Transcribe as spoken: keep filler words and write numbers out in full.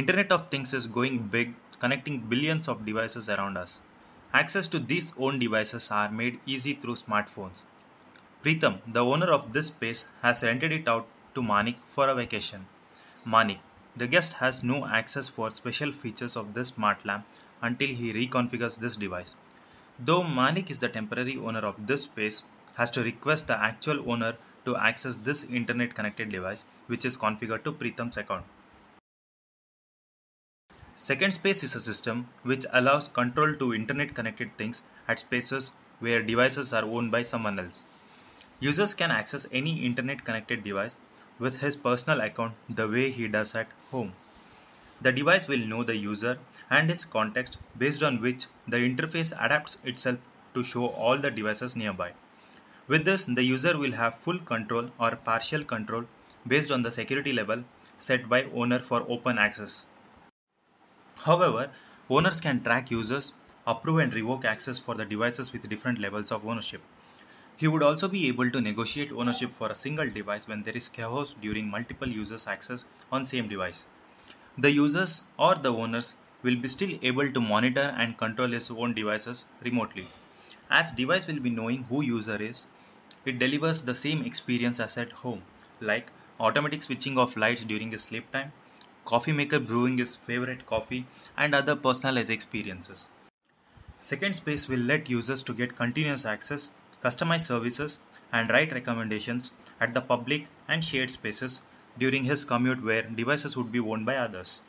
Internet of Things is going big, connecting billions of devices around us. Access to these own devices are made easy through smartphones. Pritham, the owner of this space, has rented it out to Manik for a vacation. Manik, the guest, has no access for special features of this smart lamp until he reconfigures this device. Though Manik is the temporary owner of this space, has to request the actual owner to access this internet connected device which is configured to Pritham's account. Second Space is a system which allows control to internet connected things at spaces where devices are owned by someone else. Users can access any internet connected device with his personal account the way he does at home. The device will know the user and his context, based on which the interface adapts itself to show all the devices nearby. With this, the user will have full control or partial control based on the security level set by owner for open access. However, owners can track users, approve and revoke access for the devices with different levels of ownership. He would also be able to negotiate ownership for a single device when there is chaos during multiple users' access on same device. The users or the owners will be still able to monitor and control his own devices remotely. As device will be knowing who user is, it delivers the same experience as at home, like automatic switching of lights during his sleep time, coffee maker brewing his favorite coffee, and other personalized experiences. Second Space will let users to get continuous access, customize services, and write recommendations at the public and shared spaces during his commute where devices would be owned by others.